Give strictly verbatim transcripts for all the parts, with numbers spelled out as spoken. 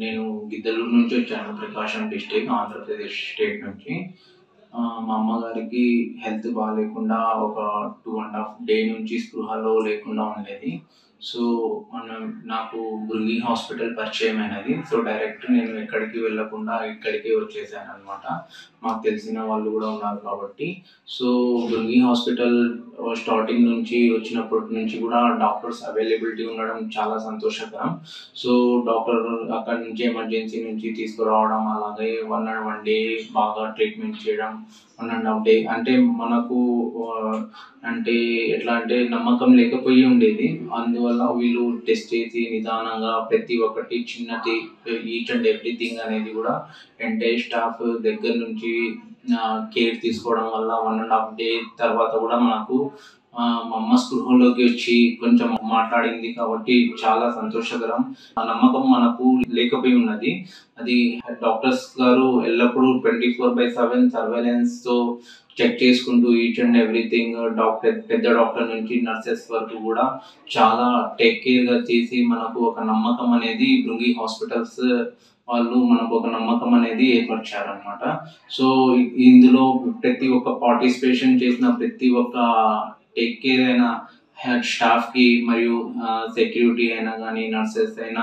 నేను గిద్దలూరు నుంచి వచ్చాను, ప్రకాశం డిస్ట్రిక్ట్, ఆంధ్రప్రదేశ్ స్టేట్ నుంచి. మా అమ్మగారికి హెల్త్ బాగాలేకుండా ఒక టూ అండ్ హాఫ్ డే నుంచి స్పృహలో లేకుండా ఉండేది. సో మనం నాకు భృంగి హాస్పిటల్ పరిచయం అయినది. సో డైరెక్ట్ నేను ఎక్కడికి వెళ్ళకుండా ఇక్కడికే వచ్చేసాను అనమాట. మాకు తెలిసిన వాళ్ళు కూడా ఉన్నారు కాబట్టి. సో భృంగి హాస్పిటల్ స్టార్టింగ్ నుంచి వచ్చినప్పటి నుంచి కూడా డాక్టర్స్ అవైలబిలిటీ ఉండడం చాలా సంతోషకరం. సో డాక్టర్ అక్కడ నుంచి ఎమర్జెన్సీ నుంచి తీసుకురావడం, అలాగే వన్ అండ్ వన్ డే బాగా ట్రీట్మెంట్ చేయడం, వన్ అండ్ హాఫ్ డే అంటే మనకు అంటే ఎట్లా అంటే నమ్మకం లేకపోయి ఉండేది. అందువల్ల వీళ్ళు టెస్ట్ చేసి నిదానంగా ప్రతి ఒక్కటి చిన్నది ఈచ్ అండ్ ఎవ్రీథింగ్ అనేది కూడా ఎంటైర్ స్టాఫ్ దగ్గర నుంచి కేర్ తీసుకోవడం వల్ల వన్ అండ్ హాఫ్ డే తర్వాత కూడా మాకు మా అమ్మ స్పృహలోకి వచ్చి కొంచెం మాట్లాడింది కాబట్టి చాలా సంతోషకరం. ఆ నమ్మకం మనకు లేకపోయి ఉన్నది. అది డాక్టర్స్ గారు ఎల్లప్పుడూ ట్వంటీ ఫోర్ బై సెవెన్ సర్వేలెన్స్తో చెక్ చేసుకుంటూ ఈచ్ అండ్ ఎవ్రీథింగ్ డాక్టర్ పెద్ద డాక్టర్ నుంచి నర్సెస్ వరకు కూడా చాలా టేక్ కేర్గా చేసి మనకు ఒక నమ్మకం అనేది భృంగి హాస్పిటల్స్ వాళ్ళు మనకు ఒక నమ్మకం అనేది ఏర్పరిచారనమాట. సో ఇందులో ప్రతి ఒక్క పార్టిసిపేషన్ చేసిన ప్రతి ఒక్క టేక్ కేర్ అయిన స్టాఫ్కి మరియు సెక్యూరిటీ అయినా కానీ, నర్సెస్ అయినా,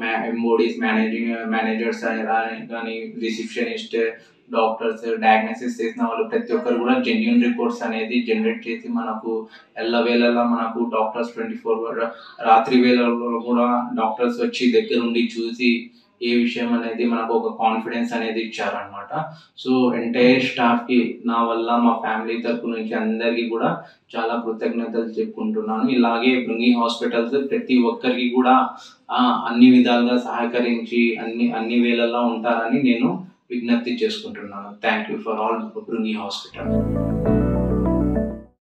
మ్యా ఎంబోడీస్ మేనేజింగ్ మేనేజర్స్ అయినా కానీ, రిసెప్షనిస్ట్, డాక్టర్స్, డయాగ్నోసిస్ చేసిన వాళ్ళు ప్రతి ఒక్కరు కూడా జెన్యున్ రిపోర్ట్స్ అనేది జనరేట్ చేసి మనకు ఎల్లవేళలా మనకు డాక్టర్స్ ట్వంటీ ఫోర్ రాత్రి వేళల్లో కూడా డాక్టర్స్ వచ్చి దగ్గర ఉండి చూసి ఏ విషయం అనేది మనకు ఒక కాన్ఫిడెన్స్ అనేది ఇచ్చారనమాట. సో ఎంటైర్ స్టాఫ్కి నా వల్ల మా ఫ్యామిలీ తరపు నుంచి అందరికీ కూడా చాలా కృతజ్ఞతలు చెప్పుకుంటున్నాను. ఇలాగే భృంగి హాస్పిటల్స్ ప్రతి ఒక్కరికి కూడా అన్ని విధాలుగా సహకరించి అన్ని అన్ని వేళల్లో ఉంటారని నేను విజ్ఞప్తి చేసుకుంటున్నాను. Thank you for all Bhringi hospital.